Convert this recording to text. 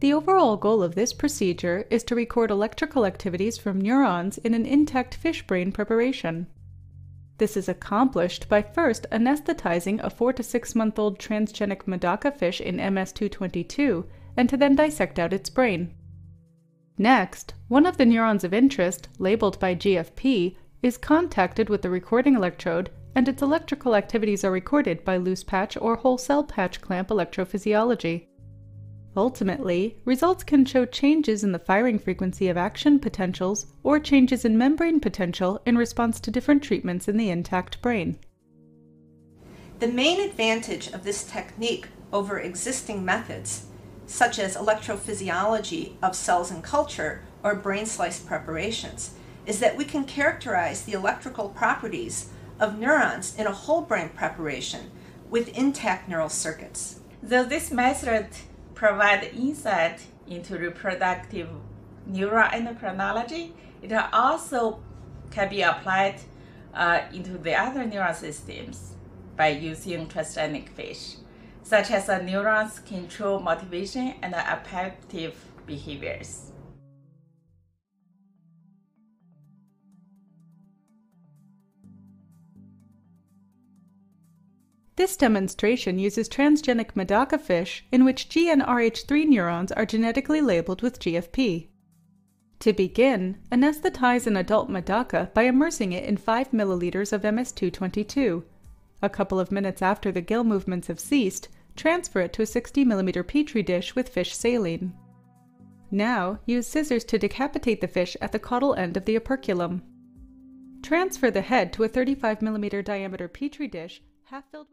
The overall goal of this procedure is to record electrical activities from neurons in an intact fish brain preparation. This is accomplished by first anesthetizing a 4- to 6-month-old transgenic medaka fish in MS-222 and to then dissect out its brain. Next, one of the neurons of interest, labeled by GFP, is contacted with the recording electrode and its electrical activities are recorded by loose patch or whole cell patch clamp electrophysiology. Ultimately, results can show changes in the firing frequency of action potentials or changes in membrane potential in response to different treatments in the intact brain. The main advantage of this technique over existing methods, such as electrophysiology of cells and culture or brain slice preparations, is that we can characterize the electrical properties of neurons in a whole brain preparation with intact neural circuits. Though this method provides insight into reproductive neuroendocrinology, it also can be applied into the other neural systems by using transgenic fish, such as neurons control motivation and appetitive behaviors. This demonstration uses transgenic medaka fish in which GnRH3 neurons are genetically labeled with GFP. To begin, anesthetize an adult medaka by immersing it in 5 milliliters of MS-222. A couple of minutes after the gill movements have ceased, transfer it to a 60 mm petri dish with fish saline. Now, use scissors to decapitate the fish at the caudal end of the operculum. Transfer the head to a 35 mm diameter petri dish half filled with